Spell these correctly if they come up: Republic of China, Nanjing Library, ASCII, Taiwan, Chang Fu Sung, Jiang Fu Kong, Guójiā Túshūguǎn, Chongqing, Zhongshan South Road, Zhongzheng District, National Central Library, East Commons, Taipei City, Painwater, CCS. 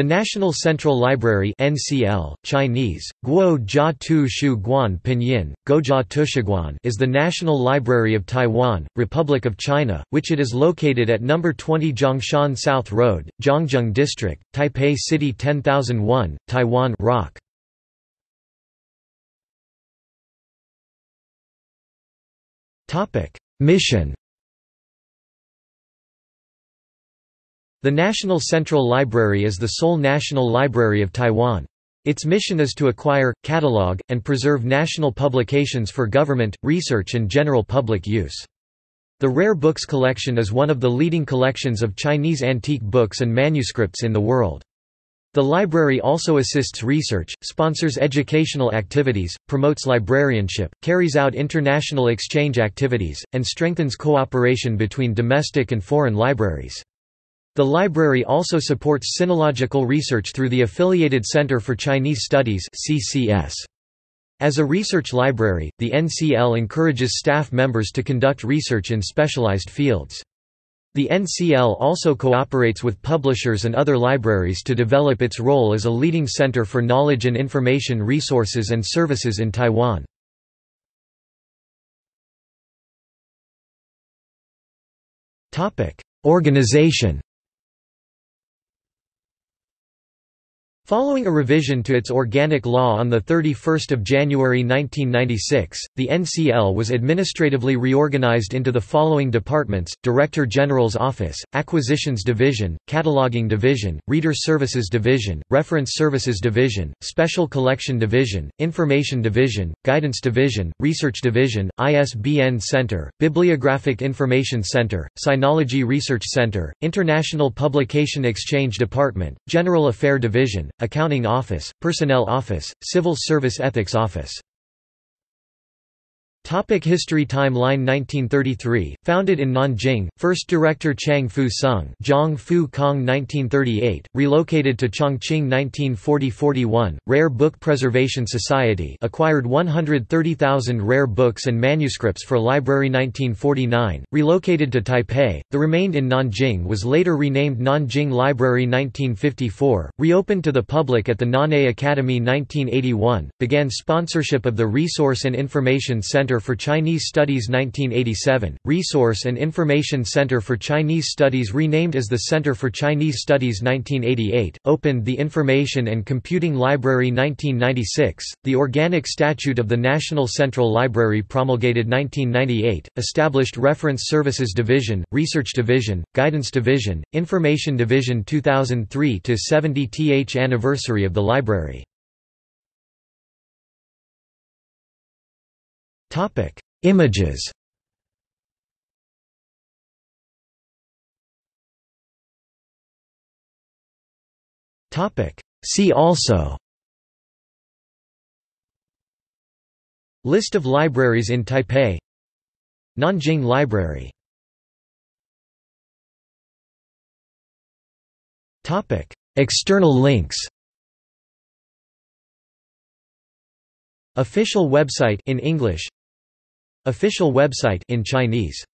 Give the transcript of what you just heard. The National Central Library (NCL, Chinese: Guójiā Túshūguǎn, Pinyin: Guójiā Túshūguǎn) is the National Library of Taiwan, Republic of China, which it is located at No. 20 Zhongshan South Road, Zhongzheng District, Taipei City 10001, Taiwan. Rock. Topic: Mission. The National Central Library is the sole national library of Taiwan. Its mission is to acquire, catalog, and preserve national publications for government, research and general public use. The rare books collection is one of the leading collections of Chinese antique books and manuscripts in the world. The library also assists research, sponsors educational activities, promotes librarianship, carries out international exchange activities, and strengthens cooperation between domestic and foreign libraries. The library also supports sinological research through the affiliated Center for Chinese Studies (CCS). As a research library, the NCL encourages staff members to conduct research in specialized fields. The NCL also cooperates with publishers and other libraries to develop its role as a leading center for knowledge and information resources and services in Taiwan. Organization. Following a revision to its organic law on 31 January 1996, the NCL was administratively reorganized into the following departments: Director General's Office, Acquisitions Division, Cataloging Division, Reader Services Division, Reference Services Division, Special Collection Division, Information Division, Guidance Division, Research Division, ISBN Center, Bibliographic Information Center, Sinology Research Center, International Publication Exchange Department, General Affair Division, Accounting Office, Personnel Office, Civil Service Ethics Office. History timeline. 1933, founded in Nanjing, first director Chang Fu Sung, Jiang Fu Kong. 1938, relocated to Chongqing. 1940–41, Rare Book Preservation Society acquired 130,000 rare books and manuscripts for library. 1949, relocated to Taipei, the remained in Nanjing was later renamed Nanjing Library. 1954, reopened to the public at the Nan'e Academy. 1981, began sponsorship of the Resource and Information Center for Chinese Studies. 1987, Resource and Information Center for Chinese Studies renamed as the Center for Chinese Studies. 1988, opened the Information and Computing Library. 1996, the Organic Statute of the National Central Library promulgated. 1998, established Reference Services Division, Research Division, Guidance Division, Information Division. 2003 to 70th anniversary of the library. Topic: Images. Topic: See also. List of libraries in Taipei. Nanjing Library. Topic: External links. Official website in English. Official website in Chinese.